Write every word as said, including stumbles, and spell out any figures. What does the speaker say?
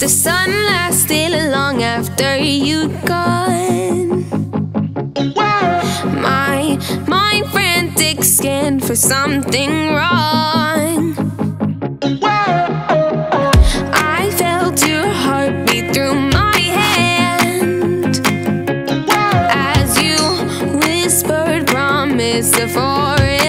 the sunlight still long after you gone. My my frantic scan for something wrong. I felt your heartbeat through my hand as you whispered promise to forest.